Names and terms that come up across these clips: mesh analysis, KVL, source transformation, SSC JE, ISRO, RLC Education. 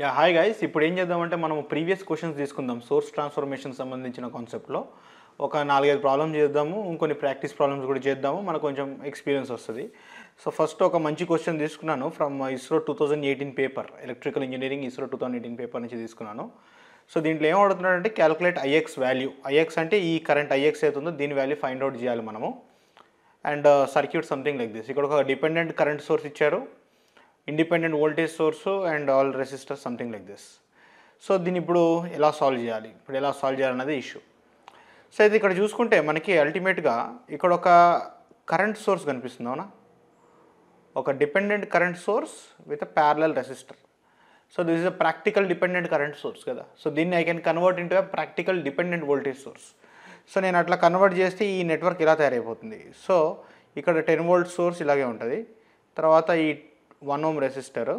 Yeah, hi guys. Ippudu em cheddamante manamu previous questions teeskundam source transformation sambandhinchina concept lo oka 4-5 problems cheddamu, inkonni practice problems kuda cheddamu, manaku koncham experience vastadi. So first oka manchi question teeskunnanu from ISRO 2018 paper, electrical engineering ISRO 2018 paper nunchi teeskunnanu. So deentlo em adugutunnarante calculate ix value. Ix ante ee current ix aitundo deen value find out cheyali manamu. And circuit something like this. Ikkada oka dependent current source icharu, independent voltage source and all resistors, something like this. So దీన్ని ఇప్పుడు ఎలా solve చేయాలి, ఇప్పుడు ఎలా solve చేయాలన్నది issue. So అయితే ఇక్కడ చూసుకుంటే మనకి అల్టిమేట్గా ఇక్కడ ఒక కరెంట్ సోర్స్ కనిపిస్తుంది, అవునా? ఒక dependent current source with a parallel resistor. So this is a practical dependent current source కదా. సో దీన్ని I can convert into a practical dependent voltage source. So నేను అట్లా కన్వర్ట్ చేస్తే ఈ నెట్వర్క్ ఇలా తయారైపోతుంది. సో ఇక్కడ 10 వోల్ట్ సోర్స్ ఇలాగే ఉంటుంది, తర్వాత ఈ 1 ohm రెసిస్టర్,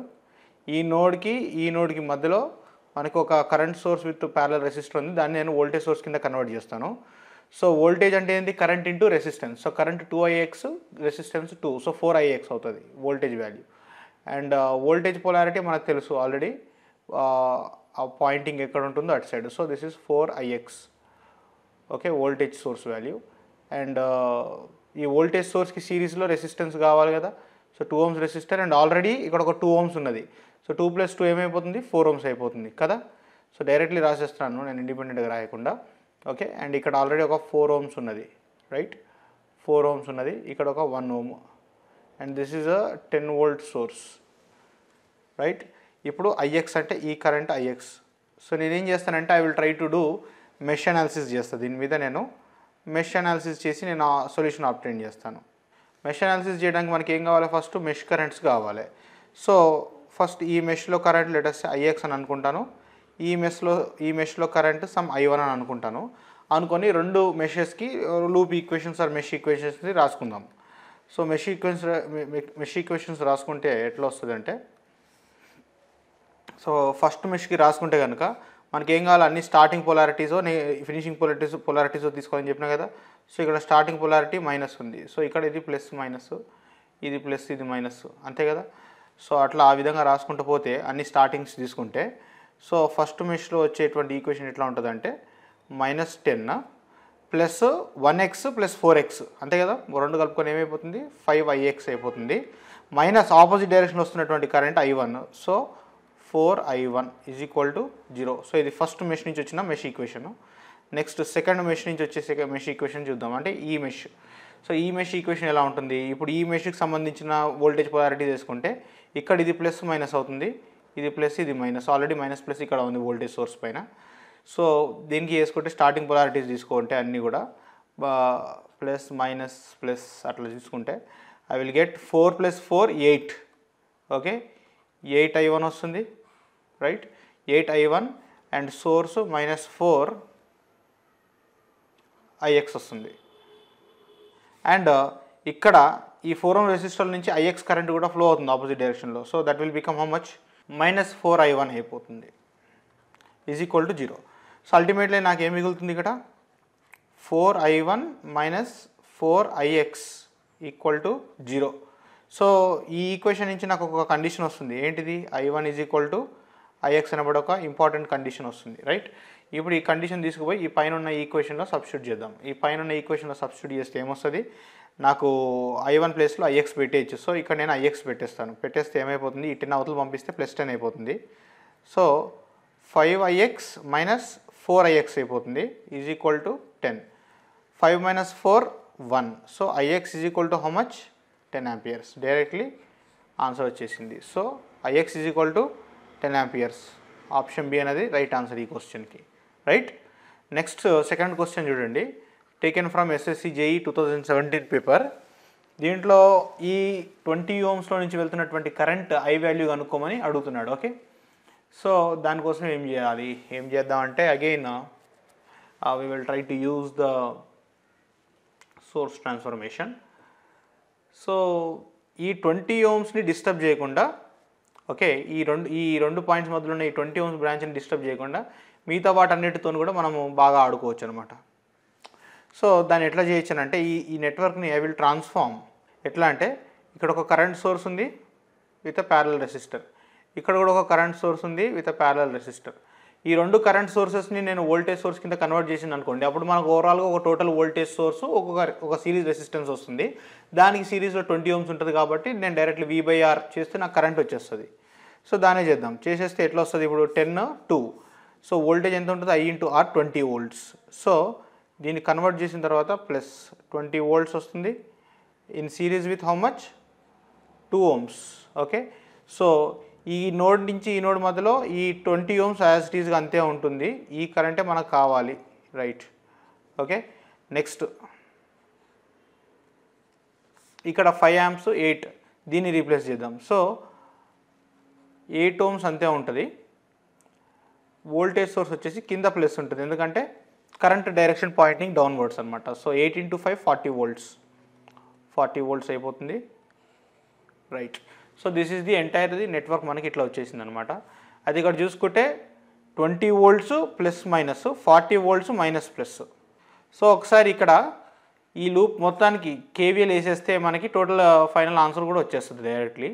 ఈ నోడ్కి మధ్యలో మనకు ఒక current source with parallel resistor ఉంది, దాన్ని నేను వోల్టేజ్ సోర్స్ కింద కన్వర్ట్ చేస్తాను. సో వోల్టేజ్ అంటే ఏంటి, current into resistance. So current 2ix, resistance 2, so 4ix అవుతుంది voltage value. And voltage polarity మనకు తెలుసు ఆల్రెడీ, ఆ పాయింటింగ్ ఎక్కడ ఉంటుందో అటు side. So this is 4ix, okay, voltage source value. And ఈ వోల్టేజ్ సోర్స్కి సిరీస్లో రెసిస్టెన్స్ కావాలి కదా, so 2 ohms resistor. And already ఇక్కడ ఒక 2 ohms ఉన్నది, సో 2 + 2 ఏమైపోతుంది, 4 ohms అయిపోతుంది కదా. సో డైరెక్ట్లీ రాసేస్తున్నాను నేను ఇండిపెండెంట్గా రాయకుండా, ఓకే. అండ్ ఇక్కడ ఆల్రెడీ ఒక 4 ohms ఉన్నది, రైట్, 4 ohms ఉన్నది, ఇక్కడ ఒక 1 ohm. And this is a 10 volt source, right. ఇప్పుడు ఐఎక్స్ అంటే ఈ కరెంట్ ఐఎక్స్. సో నేనేం చేస్తానంటే I will try to do mesh analysis చేస్తాను, దీని మీద నేను మెష్ అనాలిసిస్ చేసి నేను ఆ సొల్యూషన్ ఆబ్టైన్ చేస్తాను. మెష్ అనాలిసిస్ చేయడానికి మనకి ఏం కావాలి, ఫస్ట్ మెష్ కరెంట్స్ కావాలి. సో ఫస్ట్ ఈ మెష్లో కరెంట్ లెటెస్ట్ ఐఎక్స్ అని అనుకుంటాను, ఈ మెష్లో కరెంట్ సమ్ I1 అని అనుకుంటాను. అనుకొని రెండు మెషెస్కి లూప్ ఈక్వేషన్స్ ఆర్ మెష్ ఈక్వేషన్స్ని రాసుకుందాం. సో మెష్ ఈక్వేషన్స్ రాసుకుంటే ఎట్లా వస్తుందంటే, సో ఫస్ట్ మెష్కి రాసుకుంటే కనుక మనకి ఏం కావాలి, అన్ని స్టార్టింగ్ పొలారిటీసో ఫినిషింగ్ పొలారిటీసో తీసుకోవాలని చెప్పినా కదా. సో ఇక్కడ స్టార్టింగ్ పొలారిటీ మైనస్ ఉంది, సో ఇక్కడ ఇది ప్లస్ మైనస్, ఇది ప్లస్, ఇది మైనస్, అంతే కదా. సో అట్లా ఆ విధంగా రాసుకుంటూ పోతే అన్ని స్టార్టింగ్స్ తీసుకుంటే, సో ఫస్ట్ మెష్లో వచ్చేటువంటి ఈక్వేషన్ ఎట్లా ఉంటుందంటే -10 + 1x + 4x, అంతే కదా. రెండు కలుపుకొని ఏమైపోతుంది, 5ix అయిపోతుంది. మైనస్ ఆపోజిట్ డైరెక్షన్లో వస్తున్నటువంటి current I1, so 4I1 = 0. So ఇది ఫస్ట్ మెష్ నుంచి వచ్చిన mesh equation. Next second mesh నుంచి వచ్చే మెష్ ఈక్వేషన్ చూద్దాం, అంటే ఈ మెష్. సో ఈ మెష్ ఈక్వేషన్ ఎలా ఉంటుంది, ఇప్పుడు ఈ మెష్కి సంబంధించిన వోల్టేజ్ పొలారిటీ తీసుకుంటే ఇక్కడ ఇది ప్లస్ మైనస్ అవుతుంది, ఇది ప్లస్, ఇది మైనస్, ఆల్రెడీ మైనస్ ప్లస్ ఇక్కడ ఉంది వోల్టేజ్ సోర్స్ పైన. సో దీనికి వేసుకుంటే స్టార్టింగ్ పొలారిటీస్ తీసుకుంటే అన్నీ కూడా ప్లస్ మైనస్ ప్లస్ అట్లా తీసుకుంటే I will get 4 + 4 = 8, okay, 8I1 వస్తుంది, right, 8I1. And source -4ix వస్తుంది. అండ్ ఇక్కడ ఈ 4 ohm రెసిస్టర్ నుంచి ఐఎక్స్ కరెంట్ కూడా ఫ్లో అవుతుంది ఆపోజిట్ డైరెక్షన్లో. So that will become how much, -4I1 అయిపోతుంది, = 0. సో అల్టిమేట్లీ నాకు ఏం మిగులుతుంది, ఇక్కడ 4I1 - 4ix = 0. సో ఈ ఈక్వేషన్ నుంచి నాకు ఒక కండిషన్ వస్తుంది, ఏంటిది, I1 = IX అనబడి ఒక ఇంపార్టెంట్ కండిషన్ వస్తుంది, రైట్. ఇప్పుడు ఈ కండిషన్ తీసుకుపోయి ఈ పైన ఉన్న ఈక్వేషన్లో సబ్స్టిట్యూట్ చేద్దాం. ఈ పైన ఉన్న ఈక్వేషన్లో సబ్స్టిట్యూట్ చేస్తే ఏమొస్తుంది, నాకు I1 ప్లేస్లో IX పెట్టేయచ్చు. సో ఇక్కడ నేను IX పెట్టేస్తాను, పెట్టేస్తే ఏమైపోతుంది, ఈ 10 అవతలు పంపిస్తే +10 అయిపోతుంది. సో 5ix - 4ix అయిపోతుంది, = 10. 5 - 4 1. So IX = how much, 10 amperes. Directly answer వచ్చేసింది. So IX = 10 amperes. Option B అనేది రైట్ ఆన్సర్ ఈ క్వశ్చన్కి, రైట్. నెక్స్ట్ సెకండ్ క్వశ్చన్ చూడండి, taken from SSC JE 2017 paper. దీంట్లో ఈ 20 ohmsలో నుంచి వెళ్తున్నటువంటి కరెంట్ I వాల్యూ కనుక్కోమని అడుగుతున్నాడు, ఓకే. సో దానికోసం ఏం చేయాలి, ఏం చేద్దామంటే again we will try to use the source transformation. So ఈ 20 ohmsని డిస్టర్బ్ చేయకుండా, ఓకే, ఈ రెండు పాయింట్స్ మధ్యలో ఉన్న ఈ 20 ohms బ్రాంచ్ని డిస్టర్బ్ చేయకుండా మిగతా వాటి అన్నిటితో కూడా మనము బాగా ఆడుకోవచ్చు అనమాట. సో దాన్ని ఎట్లా చేయొచ్చానంటే ఈ నెట్వర్క్ని ఐ విల్ ట్రాన్స్ఫార్మ్. ఎట్లా అంటే ఇక్కడ ఒక కరెంట్ సోర్స్ ఉంది విత్ అ ప్యారలల్ రెసిస్టర్, ఇక్కడ కూడా ఒక కరెంట్ సోర్స్ ఉంది విత్ ప్యారలల్ రెసిస్టర్. ఈ రెండు కరెంట్ సోర్సెస్ ని నేను వోల్టేజ్ సోర్స్ కింద కన్వర్ట్ చేసాను అనుకోండి, అప్పుడు మనకు ఓవరాల్ గా ఒక టోటల్ వోల్టేజ్ సోర్స్ ఒక సిరీస్ రెసిస్టెన్స్ వస్తుంది. దానికి సిరీస్ లో 20 ohms ఉంటుంది కాబట్టి నేను డైరెక్ట్లీ V/R చేస్తే నాకు కరెంట్ వచ్చేస్తుంది. సో దానే చేద్దాం, చేసేస్తే ఎట్లా వస్తుంది ఇప్పుడు 10 2. సో వోల్టేజ్ ఎంత ఉంటుంది I/R 20 volts. సో దీన్ని కన్వర్ట్ చేసిన తర్వాత ప్లస్ 20 volts వస్తుంది in series with how much 2 ohms. Okay, so ఈ నోడ్ నుంచి ఈ నోడ్ మధ్యలో ఈ 20 ohms యాజ్ ఇట్ ఈస్గా అంతే ఉంటుంది. ఈ కరెంటే మనకు కావాలి, రైట్. ఓకే, నెక్స్ట్ ఇక్కడ 5 amps 8 దీన్ని రీప్లేస్ చేద్దాం. సో 8 ohms అంతే ఉంటుంది. వోల్టేజ్ సోర్స్ వచ్చేసి కింద ప్లస్ ఉంటుంది ఎందుకంటే కరెంట్ డైరెక్షన్ పాయింటింగ్ డౌన్వర్డ్స్ అనమాట. సో 8 into 5 40 volts అయిపోతుంది, right. So this is the entire the network మనకి ఇట్లా వచ్చేసింది అనమాట. అది ఇక్కడ చూసుకుంటే 20 volts plus minus, 40 volts minus plus. So ఒకసారి ఇక్కడ ఈ లూప్ మొత్తానికి KVL వేసేస్తే మనకి టోటల్ ఫైనల్ ఆన్సర్ కూడా వచ్చేస్తుంది directly.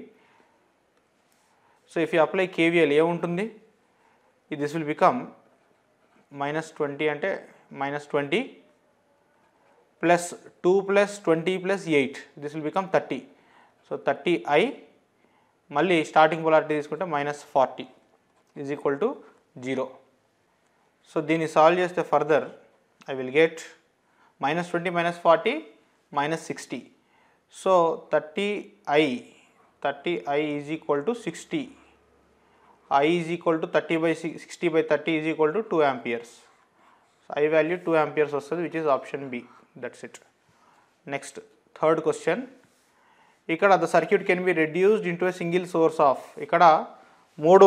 So if you apply KVL ఏముంటుంది, దిస్ విల్ బికమ్ -20 అంటే -20 plus 2 plus 20 plus 8, this will become 30. So 30I, మళ్ళీ స్టార్టింగ్ పొలారిటీ తీసుకుంటే -40 = 0. సో దీన్ని సాల్వ్ చేస్తే further I will get -20 - 40 - 60. So 30I = 60. I = 30 by 60 by 30 2 amperes. So I value 2 amperes వస్తుంది, which is option B. That's it. Next, third question. ఇక్కడ the circuit can be reduced into a single source of, ఇక్కడ 3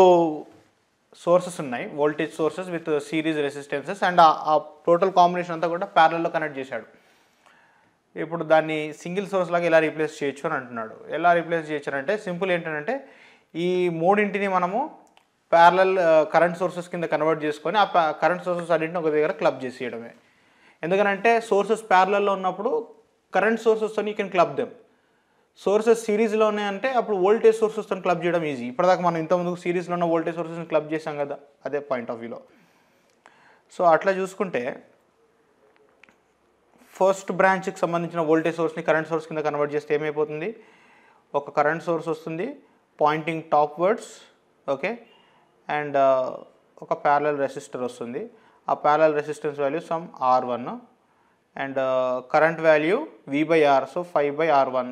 sources ఉన్నాయి, voltage sources with series resistances and ఆ total combination అంతా కూడా parallel లో connect చేశాడు. ఇప్పుడు దాన్ని సింగిల్ సోర్స్ లాగా ఎలా రీప్లేస్ చేయొచ్చు అని అంటున్నాడు. ఎలా రీప్లేస్ చేయొచ్చు అంటే సింపుల్ ఏంటంటే ఈ మూడింటిని మనము ప్యారలల్ కరెంట్ సోర్సెస్ కింద కన్వర్ట్ చేసుకొని ఆ కరెంట్ సోర్సెస్ అన్నింటిని ఒక దగ్గర క్లబ్ చేసేయడమే. ఎందుకనంటే సోర్సెస్ ప్యారలల్లో ఉన్నప్పుడు కరెంట్ సోర్సెస్తో you can club them. Sources సిరీస్లో ఉన్నాయంటే అప్పుడు వోల్టేజ్ సోర్సెస్తో క్లబ్ చేయడం ఈజీ. ఇప్పటిదాకా మనం ఇంతకుముందు సిరీస్లో ఉన్న వోల్టేజ్ సోర్సెస్ని క్లబ్ చేసాం కదా, అదే పాయింట్ ఆఫ్ వ్యూలో. సో అట్లా చూసుకుంటే ఫస్ట్ బ్రాంచ్కి సంబంధించిన వోల్టేజ్ సోర్స్ని కరెంట్ సోర్స్ కింద కన్వర్ట్ చేస్తే ఏమైపోతుంది, ఒక కరెంట్ సోర్స్ వస్తుంది పాయింటింగ్ టాప్వర్డ్స్, ఓకే, అండ్ ఒక ప్యారలల్ రెసిస్టర్ వస్తుంది. ఆ parallel resistance value some R1 and current value V/R, so 5/R1.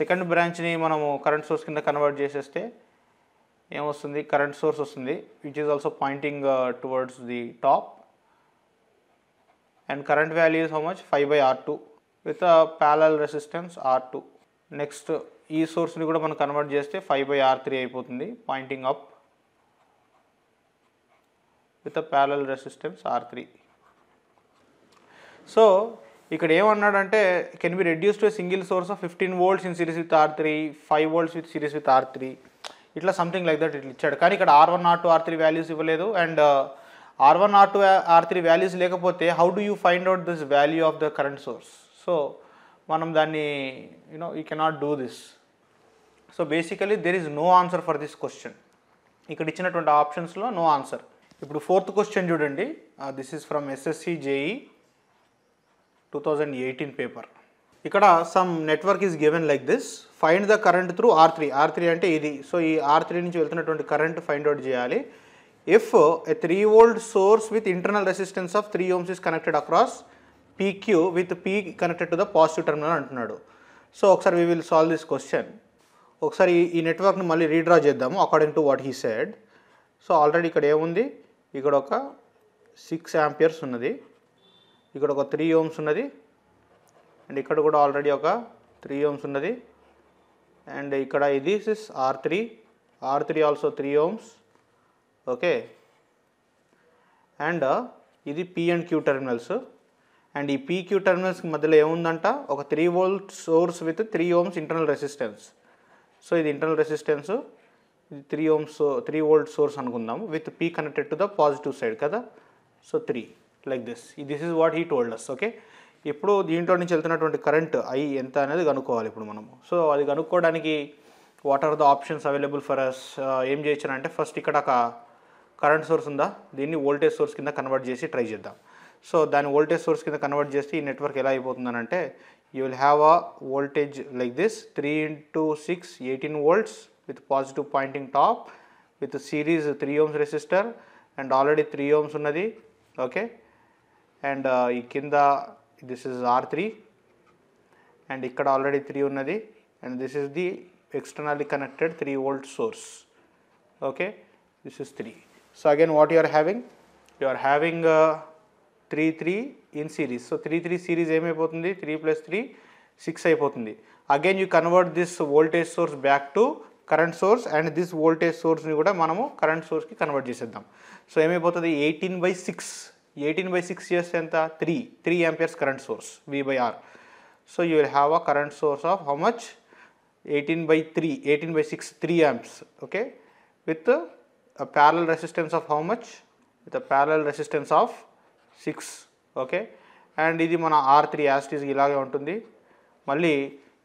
Second బ్రాంచ్ని మనము కరెంట్ సోర్స్ కింద కన్వర్ట్ చేసేస్తే ఏమొస్తుంది, కరెంట్ సోర్స్ వస్తుంది which is also pointing towards the top and current value is how much 5/R2 with parallel resistance R2. Next ఈ సోర్స్ని కూడా మనం కన్వర్ట్ చేస్తే 5/R3 అయిపోతుంది pointing up with parallel resistance R3. So ఇక్కడ ఏమన్నాడంటే can be reduce to single source of 15 volts in series with R3, 5 volts with series with R3, ఇట్లా something like that ఇట్లా ఇచ్చాడు. కానీ ఇక్కడ R1, R2, R3 వాల్యూస్ ఇవ్వలేదు. And R1, R2, R3 values లేకపోతే how do you find out this value of the current source. So మనం దాన్ని you cannot do this. So basically there is no answer for this question. ఇక్కడ ఇచ్చినటువంటి ఆప్షన్స్లో no answer. ఇప్పుడు fourth question చూడండి, this is from SSC JE 2018 paper. ఇక్కడ some network is given like this, find the current through R3 అంటే ఇది. So ఈ R3 నుంచి వెళ్తున్నటువంటి కరెంట్ ఫైండ్ అవుట్ చేయాలి. If a 3 volt source with internal resistance of 3 ohms is connected across PQ with P connected to the positive terminal అంటున్నాడు. So ఒకసారి we will solve this question. ఒకసారి ఈ నెట్వర్క్ని మళ్ళీ రీడ్రా చేద్దాము according to what he said. So already ఇక్కడ ఏముంది, ఇక్కడ ఒక 6 amperes ఉన్నది, ఇక్కడ ఒక 3 ohms ఉన్నది, అండ్ ఇక్కడ కూడా ఆల్రెడీ ఒక 3 ohms ఉన్నది, అండ్ ఇక్కడ ఇది is R3 also 3 ohms, okay, and ఇది P and Q terminals. And ఈ PQ టెర్మినల్స్ మధ్యలో ఏముందంట, ఒక 3 volt source with 3 ohms internal resistance. So ఇది ఇంటర్నల్ రెసిస్టెన్స్, ఇది 3 volt సోర్స్ అనుకుందాం with P connected to the positive side కదా. So 3 like this is what he told us. Okay, ఇప్పుడు దీంట్లో నుంచి వెళ్తున్నటువంటి కరెంట్ I ఎంత అనేది కనుక్కోవాలి ఇప్పుడు మనము. సో అది కనుక్కోవడానికి what are the options available for us? First ikkada current source unda, deenni voltage source kinda convert chesi try cheddam. So then voltage source kinda convert chesi network ela ayipothundante you will have a voltage like this 3 into 6, 18 volts with positive pointing top with a series 3 ohms resistor and already 3 ohms unnadi, okay, and kinda this is R3 and ikkada already 3 unnadi and this is the externally connected 3 volt source, okay, this is 3. So again what you are having 3 3 in series. So 3 3 series em ayipotundi 3 plus 3 6 ayipotundi. Again you convert this voltage source back to current source and this voltage source ni kuda manamu current source ki convert chesedam. So em ayipothadi 18 by 6 chesthe enta 3 amperes current source V by R. So you will have a current source of how much? 18 by 6, 3 amps, okay, with a parallel resistance of how much? With a parallel resistance of 6, okay, and this is R3 as it is ilage untundi. Malli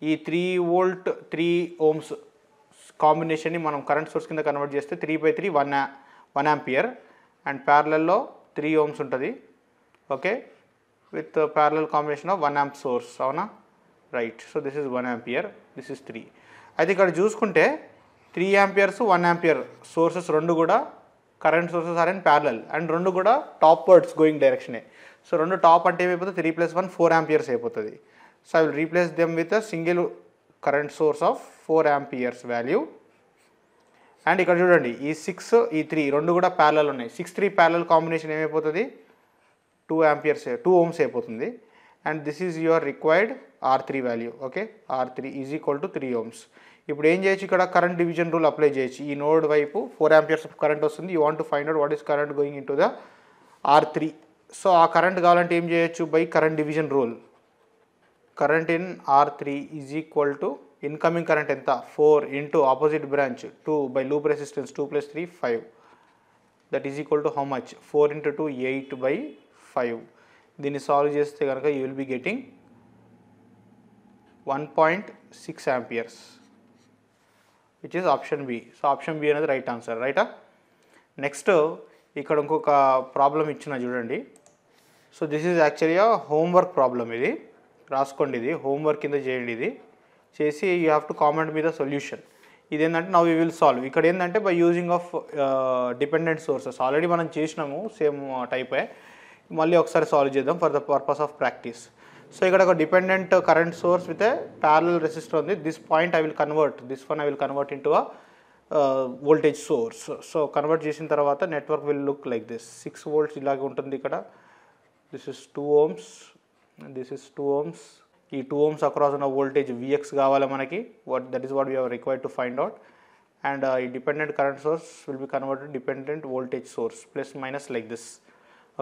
ee 3 volt 3 ohms combination ni manam current source kinda convert chesthe 3 by 3 1 ampere and parallel lo 3 ohms untadi, okay, with a parallel combination of 1 amp source, avuna, right. So this is 1 ampere, this is 3. Aithe ikkada chusukunte 3 amperes 1 ampere sources rendu kuda current sources are in parallel and rendu kuda topwards going direction e. So rendu top ante em ayipothadi 3 plus 1 4 amperes ayipothadi. So I will replace them with a single current source of 4 amperes value and ikkada chudandi ee 6 ee 3 rendu kuda parallel unnai. 6 3 parallel combination em ayipothadi 2 amperes 2 ohms ayipotundi and this is your required R3 value, okay, R3 is equal to 3 ohms. Ippudu em cheyachu ikkada current division rule apply cheyachu. Ee node vaipu 4 amperes of current vastundi. You want to find out what is current going into the R3. So aa current kavalante em cheyachu by current division rule. Current in R3 is equal to incoming current enta 4 into opposite branch 2 by loop resistance 2 plus 3 5. That is equal to how much? 4 into 2 8 by 5. Deenni solve chesthe ganaka you will be getting 1.6 amperes, which is option B. So option B is the right answer, right? Next, ikkada inkoka problem ichina chudandi. So this is actually a homework problem. Idi raskondi, idi homework kinda cheyandi. Idi chesi you have to comment me the solution. Idi endante now we will solve. Ikkada endante by using of dependent sources. Already manam chesinamu same type e malli okkasari solve chedam for the purpose of practice. So you got a dependent current source with a parallel resistor on this point. I will convert this one, I will convert into a voltage source. So convert chesin tarvata network will look like this. 6 volts ilaga untundi ikkada, this is 2 ohms and this is 2 ohms. Ee 2 ohms across on a voltage Vx kavala manaki, what that is what we are required to find out, and a dependent current source will be converted to dependent voltage source plus minus like this,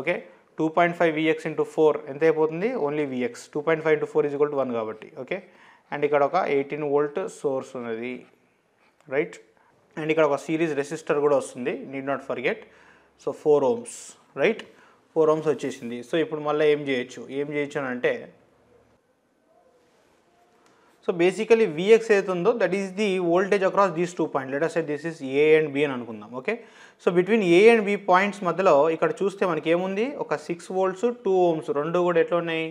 okay. 2.5 Vx into 4 ఎంత అయిపోతుంది? Only Vx. 2.5 into 4 is equal to 1 కాబట్టి, okay, and ఇక్కడ ఒక 18 volt source ఉన్నది, right, and ఇక్కడ ఒక series resistor కూడా వస్తుంది, need not forget. So 4 ohms, right, 4 ohms వచ్చేసింది. సో ఇప్పుడు మళ్ళీ ఏం చేయొచ్చు అంటే, సో బేసికలీ Vx ఏదైతే ఉందో that is the voltage across these two point. Let us say this is A and B అని అనుకుందాం, okay. So between A and B points మధ్యలో ఇక్కడ చూస్తే మనకి ఏముంది? ఒక 6 volts 2 ohms రెండు కూడా ఎట్లా ఉన్నాయి?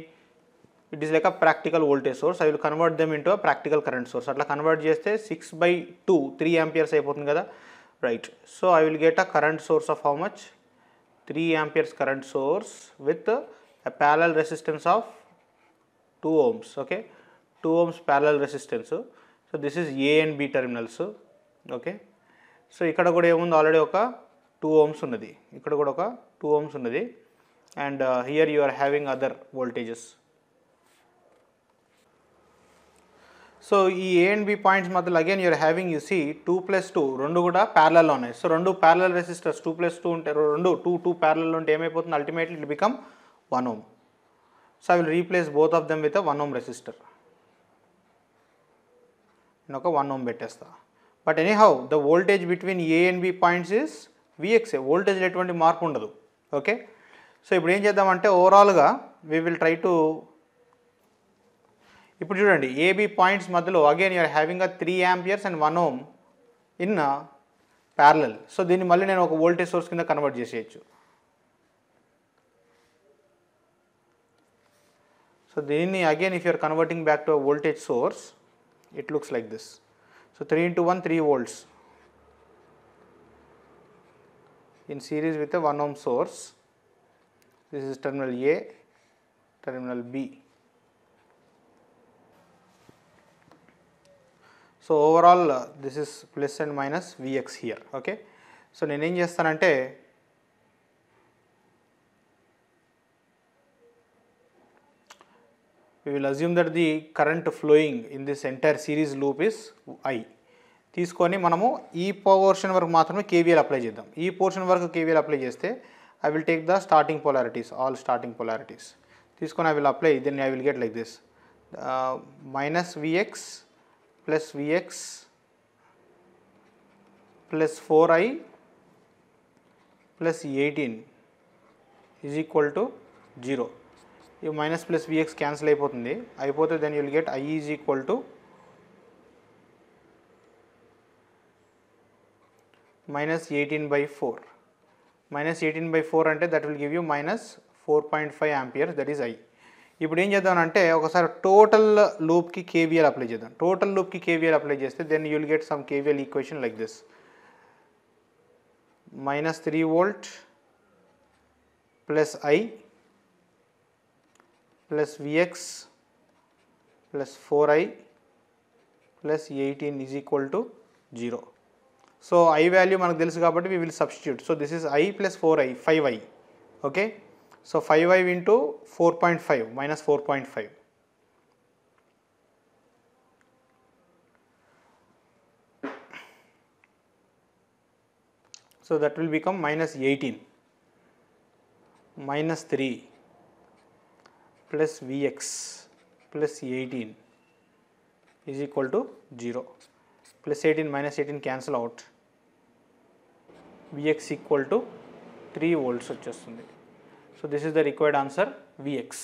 It is like a practical voltage source. I will convert them into a practical current source. అట్లా కన్వర్ట్ చేస్తే 6 by 2 3 amperes అయిపోతుంది కదా, right. So I will get a current source of how much? 3 amperes current source with a parallel resistance of 2 ohms, okay, 2 ohms parallel resistance. So this is A and B terminals, okay. So ikkada kuda em undi already oka 2 ohms unnadi, ikkada kuda oka 2 ohms unnadi, and here you are having other voltages. So ee A and B points matlab again you are having, you see, 2 plus 2 rendu kuda parallel unnai. So rendu parallel resistors 2 plus 2 unte rendu 2 2 parallel unte em ayipothund ultimately it will become 1 ohm. So I will replace both of them with a 1 ohm resistor. Now 1 ohm bettesta. But anyhow the voltage between A and B points is Vx. Voltage le etuvanti marku undadu, okay. So ippudu em cheddam ante overall ga we will try to ఇప్పుడు చూడండి AB points మధ్యలో again you are having a 3 amperes and 1 ohm in parallel. So దీన్ని మళ్ళీ నేను ఒక voltage source కింద convert చేసేయచ్చు. So దీన్ని again if you're converting back to a voltage source it looks like this. So 3 into 1 3 volts in series with a 1 ohm source. This is terminal A, terminal B. So overall this is plus and minus Vx here, okay. So నేను ఏం చేస్తానంటే we will assume that the current flowing in this entire series loop is I. తీసుకొని మనము ఈ portion వరకు మాత్రమే KVL apply చేద్దాం. ఈ పోర్షన్ వరకు KVL అప్లై చేస్తే I will take the starting polarities, all starting polarities. తీసుకొని I will apply, then I will get like this minus Vx plus Vx plus 4i plus 18 is equal to 0. ఈ minus plus vx cancel అయిపోతుంది. అయిపోతే then you will get I is equal to -18/4. -18/4 అంటే that will give you -4.5 amperes, that is I. ఇప్పుడు ఏం చేద్దామంటే ఒకసారి total లూప్కి KVL apply చేద్దాం. టోటల్ లూప్కి కేవీఎల్ అప్లై చేస్తే then you will get some KVL equation like this -3 volt plus I plus Vx plus 4i plus 18 is equal to 0. So I value మనకు తెలుసు కాబట్టి we will substitute. So this is I plus 4i, 5i, okay. So 5i into -4.5. So that will become -18 - 3 plus Vx plus 18 is equal to 0. Plus 18 minus 18 cancel out. Vx equal to 3 volts. So this is the required answer Vx.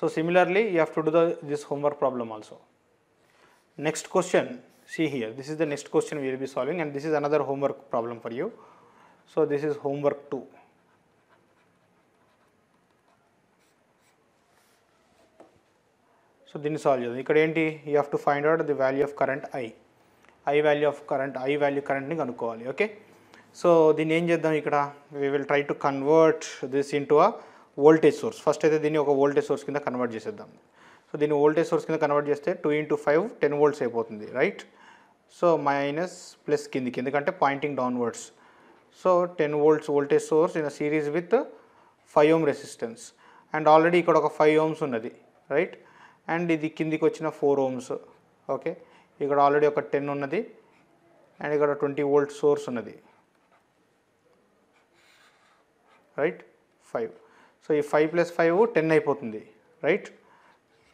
So similarly you have to do this homework problem also. Next question, see here, this is the next question we will be solving and this is another homework problem for you. So this is homework 2. So దీన్ని solve చేద్దాం. ఇక్కడ ఏంటి, you have to find out the value of current I. I value కరెంట్ని కనుక్కోవాలి, okay. So దీన్ని ఏం చేద్దాం, ఇక్కడ we will try to convert this into a voltage source. First అయితే దీన్ని ఒక వోల్టేజ్ సోర్స్ కింద కన్వర్ట్ చేసేద్దాం. సో దీన్ని వోల్టేజ్ సోర్స్ కింద కన్వర్ట్ చేస్తే 2 into 5 10 volts అయిపోతుంది, రైట్. సో మైనస్ ప్లస్ కిందికి, ఎందుకంటే pointing downwards. So 10 volts voltage source in series with 5 ohm resistance and already ఇక్కడ ఒక 5 ohms ఉన్నది, రైట్. అండ్ ఇది కిందికి వచ్చిన 4 ohms, ఓకే. ఇక్కడ ఆల్రెడీ ఒక 10 ఉన్నది అండ్ ఇక్కడ 20 volt సోర్స్ ఉన్నది, రైట్. 5. సో ఈ 5 + 5 10 అయిపోతుంది, రైట్.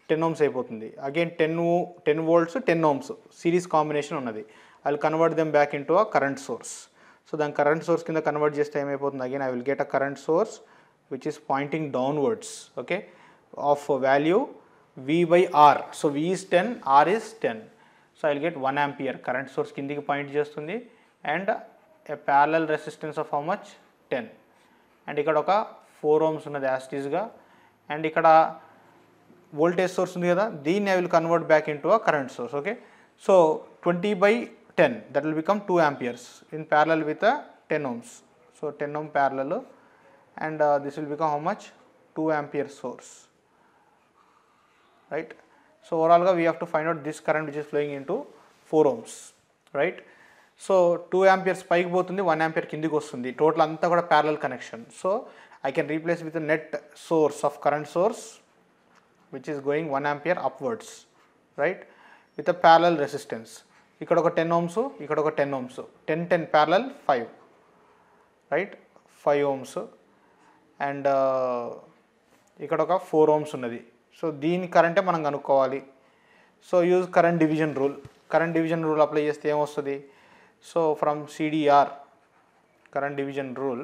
10 ohms అయిపోతుంది. Again 10 volts 10 ohms series combination ఉన్నది. I will convert them back into a current source. So దాని కరెంట్ సోర్స్ కింద కన్వర్ట్ చేస్తే ఏమైపోతుంది, again I will get a current source which is pointing downwards, okay, of value V/R. So V is 10, R is 10. So I will get 1 ampere current source kindiki point chestundi and a parallel resistance of how much, 10. And ikkada oka 4 ohms unnadi as it is ga, and ikkada voltage source undi kada, deenni I will convert back into a current source, okay. So 20/10 that will become 2 amperes in parallel with a 10 ohms. So 10 ohm parallel and this will become how much, 2 ampere source, right. So overall we have to find out this current which is flowing into 4 ohms, right. So 2 amperes spike potundi, 1 ampere kindiki ostundi, total anta kuda parallel connection. So I can replace with a net source of current source which is going 1 ampere upwards, right, with a parallel resistance. Ikkada oka 10 ohms, ikkada oka 10 ohms, 10 10 parallel 5, right, 5 ohms and ikkada oka 4 ohms unnadi. So దీని కరెంటే మనం కనుక్కోవాలి. So use current division rule. Current division rule apply చేస్తే ఏమొస్తుంది, so from CDR current division rule,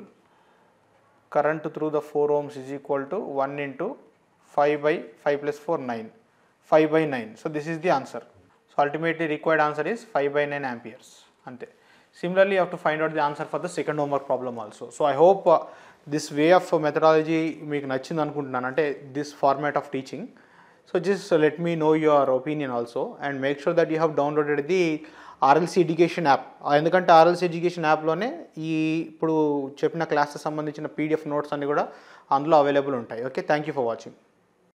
current through the 4 ohms is equal to 1 into 5 by 5 plus 4, 9. 5 by 9. So, this is the answer. So, ultimately required answer is 5 by 9 amperes. Ante. Similarly, you have to find out the answer for the second homework problem also. So, I hope this way of methodology meeku nachindi anukuntunnanu, ante this format of teaching. So, just let me know your opinion also, and make sure that you have downloaded the RLC Education app. Endukante RLC Education app lone ee ippudu cheppina class ki sambandhinchina PDF notes anni kuda andulo available untayi. Okay, thank you for watching.